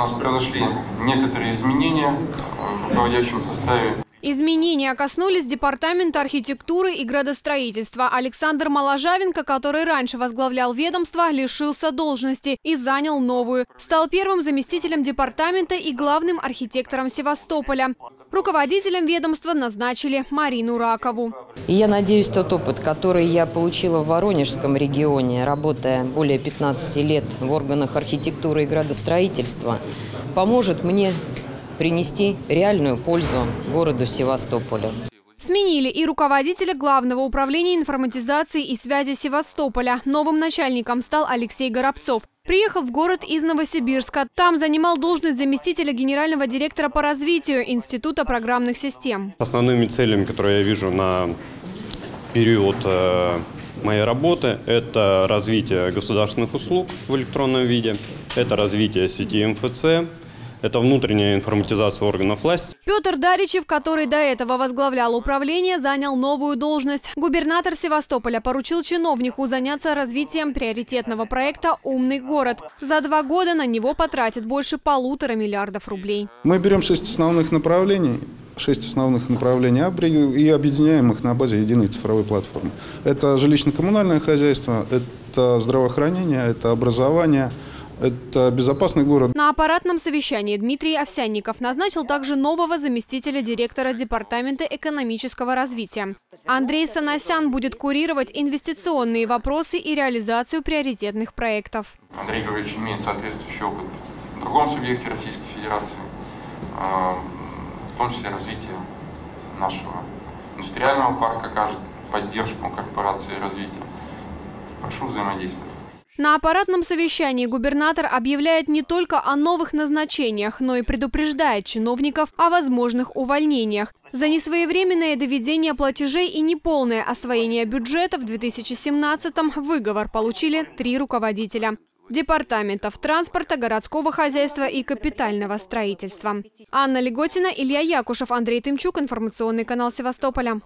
нас произошли некоторые изменения в руководящем составе. Изменения коснулись Департамента архитектуры и градостроительства. Александр Маложавенко, который раньше возглавлял ведомство, лишился должности и занял новую. Стал первым заместителем департамента и главным архитектором Севастополя. Руководителем ведомства назначили Марину Ракову. Я надеюсь, тот опыт, который я получила в Воронежском регионе, работая более 15 лет в органах архитектуры и градостроительства, поможет мне принести реальную пользу городу Севастополю. Сменили и руководителя Главного управления информатизации и связи Севастополя. Новым начальником стал Алексей Горобцов. Приехал в город из Новосибирска. Там занимал должность заместителя генерального директора по развитию Института программных систем. Основными целями, которые я вижу на период моей работы, это развитие государственных услуг в электронном виде, это развитие сети МФЦ, это внутренняя информатизация органов власти. Пётр Даричев, который до этого возглавлял управление, занял новую должность. Губернатор Севастополя поручил чиновнику заняться развитием приоритетного проекта «Умный город». За 2 года на него потратят больше 1,5 миллиарда рублей. Мы берем 6 основных направлений и объединяем их на базе единой цифровой платформы. Это жилищно-коммунальное хозяйство, это здравоохранение, это образование. Это безопасный город. На аппаратном совещании Дмитрий Овсянников назначил также нового заместителя директора Департамента экономического развития. Андрей Санасян будет курировать инвестиционные вопросы и реализацию приоритетных проектов. Андрей Горович имеет соответствующий опыт в другом субъекте Российской Федерации, в том числе развитие нашего индустриального парка, окажет поддержку корпорации развития. Прошу взаимодействовать. На аппаратном совещании губернатор объявляет не только о новых назначениях, но и предупреждает чиновников о возможных увольнениях. За несвоевременное доведение платежей и неполное освоение бюджета в 2017-м выговор получили 3 руководителя департаментов транспорта, городского хозяйства и капитального строительства. Анна Леготина, Илья Якушев, Андрей Тымчук, информационный канал Севастополя.